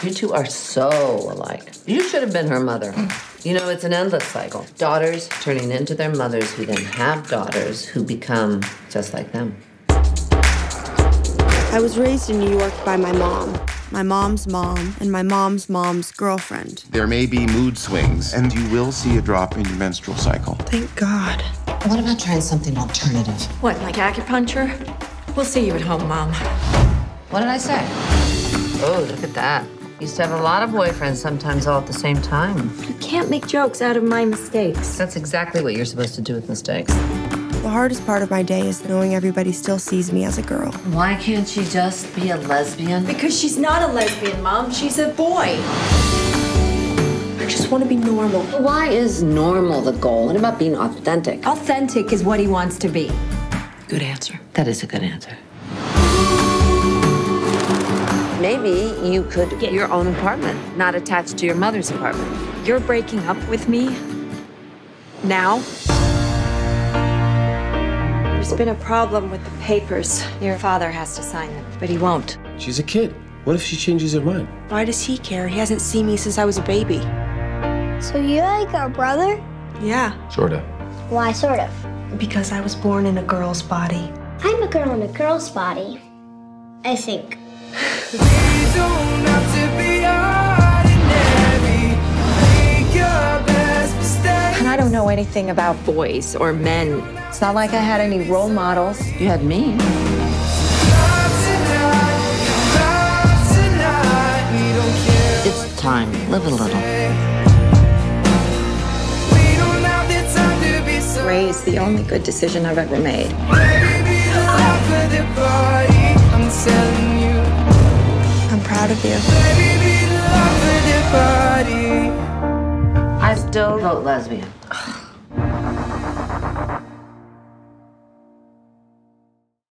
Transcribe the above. You two are so alike. You should have been her mother. You know, it's an endless cycle. Daughters turning into their mothers who then have daughters who become just like them. I was raised in New York by my mom, my mom's mom, and my mom's mom's girlfriend. There may be mood swings, and you will see a drop in your menstrual cycle. Thank God. What about trying something alternative? What, like acupuncture? We'll see you at home, Mom. What did I say? Oh, look at that. Used to have a lot of boyfriends, sometimes all at the same time. You can't make jokes out of my mistakes. That's exactly what you're supposed to do with mistakes. The hardest part of my day is knowing everybody still sees me as a girl. Why can't she just be a lesbian? Because she's not a lesbian, Mom. She's a boy. I just want to be normal. Why is normal the goal? What about being authentic? Authentic is what he wants to be. Good answer. That is a good answer. Maybe you could get your own apartment, not attached to your mother's apartment. You're breaking up with me now? There's been a problem with the papers. Your father has to sign them, but he won't. She's a kid. What if she changes her mind? Why does he care? He hasn't seen me since I was a baby. So you like our brother? Yeah. Sort of. Why sort of? Because I was born in a girl's body. I'm a girl in a girl's body, I think. They don't have to be ordinary. Make your best mistakes. And I don't know anything about boys or men. It's not like I had any role models. You had me. It's time. Live a little. Ray is the only good decision I've ever made. I'm proud of you. I still vote lesbian.